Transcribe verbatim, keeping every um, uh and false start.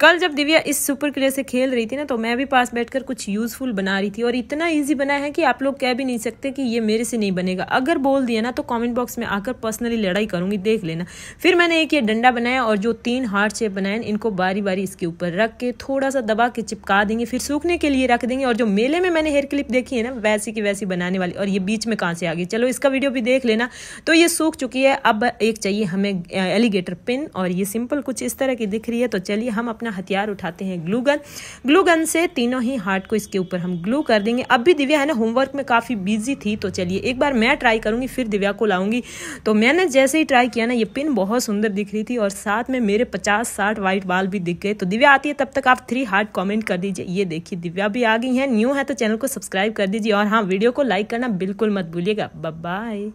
कल जब दिव्या इस सुपर क्ले से खेल रही थी ना, तो मैं भी पास बैठकर कुछ यूजफुल बना रही थी और इतना इजी बना है कि आप लोग कह भी नहीं सकते कि ये मेरे से नहीं बनेगा। अगर बोल दिया ना तो कमेंट बॉक्स में आकर पर्सनली लड़ाई करूंगी, देख लेना। फिर मैंने एक ये डंडा बनाया और जो तीन हार्ट शेप बनाए इनको बारी बारी इसके ऊपर रख के थोड़ा सा दबा के चिपका देंगे, फिर सूखने के लिए रख देंगे। और जो मेले में मैंने हेयर क्लिप देखी है ना, वैसी की वैसी बनाने वाली। और ये बीच में कहाँ से आ गई, चलो इसका वीडियो भी देख लेना। तो ये सूख चुकी है। अब एक चाहिए हमें एलिगेटर पिन और ये सिंपल कुछ इस तरह की दिख रही है। तो चलिए हम अपना हथियार उठाते हैं ग्लू गन। ग्लू गन से तीनों ही हार्ट को इसके ऊपर हम ग्लू कर देंगे। अब भी दिव्या है ना होमवर्क में काफ़ी बिजी थी, तो चलिए एक बार मैं ट्राई करूंगी फिर दिव्या को लाऊंगी। तो मैंने जैसे ही ट्राई किया ना, ये पिन बहुत सुंदर दिख रही थी और साथ में मेरे पचास साठ वाइट बाल भी दिख गए। तो दिव्या आती है तब तक आप थ्री हार्ट कॉमेंट कर दीजिए। ये देखिए दिव्या भी आ गई है। न्यू है तो चैनल को सब्सक्राइब कर दीजिए और हाँ, वीडियो को लाइक करना बिल्कुल मत भूलिएगा। बाय।